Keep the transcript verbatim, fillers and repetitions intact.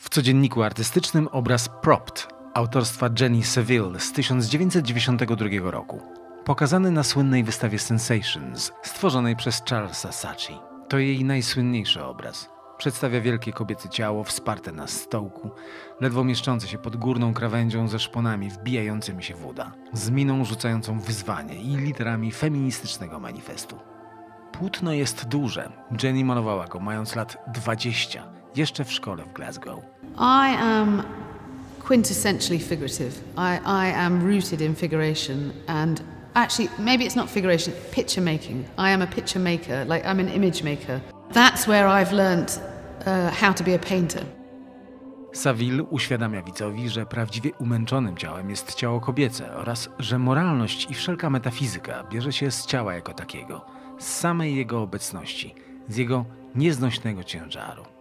W codzienniku artystycznym obraz Propped autorstwa Jenny Saville z tysiąc dziewięćset dziewięćdziesiątego drugiego roku, pokazany na słynnej wystawie Sensations stworzonej przez Charlesa Saatchi. To jej najsłynniejszy obraz. Przedstawia wielkie kobiece ciało wsparte na stołku, ledwo mieszczące się pod górną krawędzią ze szponami wbijającymi się w uda, z miną rzucającą wyzwanie i literami feministycznego manifestu. Płótno jest duże. Jenny malowała go mając lat dwadzieścia, jeszcze w szkole w Glasgow. I am quintessentially figurative. I, I am rooted in figuration and actually maybe it's not figuration, picture making. I am a picture maker, like I'm an image maker. That's where I've learned uh, how to be a painter. Saville uświadamia widzowi, że prawdziwie umęczonym ciałem jest ciało kobiece oraz że moralność i wszelka metafizyka bierze się z ciała jako takiego, z samej jego obecności, z jego nieznośnego ciężaru.